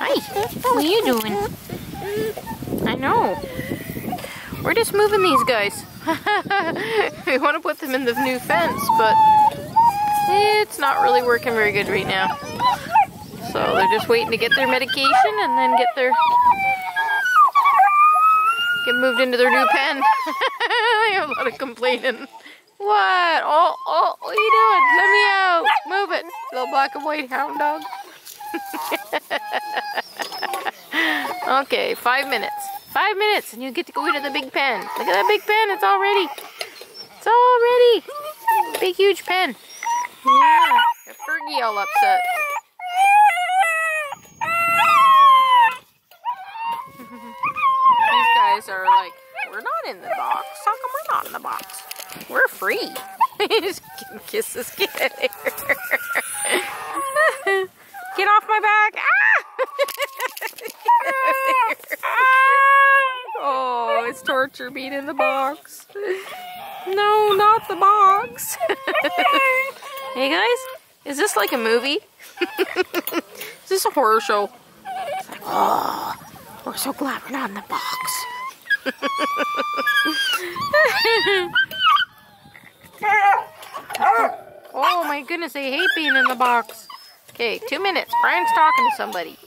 Hi, what are you doing? I know. We're just moving these guys. We want to put them in the new fence, but it's not really working very good right now. So they're just waiting to get their medication and then get moved into their new pen. I have a lot of complaining. What? Oh, what are you doing? Let me out. Move it, little black and white hound dog. Okay, 5 minutes. 5 minutes and you get to go into the big pen. Look at that big pen, it's all ready. It's all ready. Big, huge pen. Yeah, got Fergie all upset. These guys are like, we're not in the box. How come we're not in the box? We're free. Just kiss this kid. Get off my back. Ah! Oh, it's torture being in the box. No, not the box. Hey guys, is this like a movie? Is this a horror show? It's like, oh, we're so glad we're not in the box. Oh my goodness, I hate being in the box. Okay, 2 minutes. Brian's talking to somebody.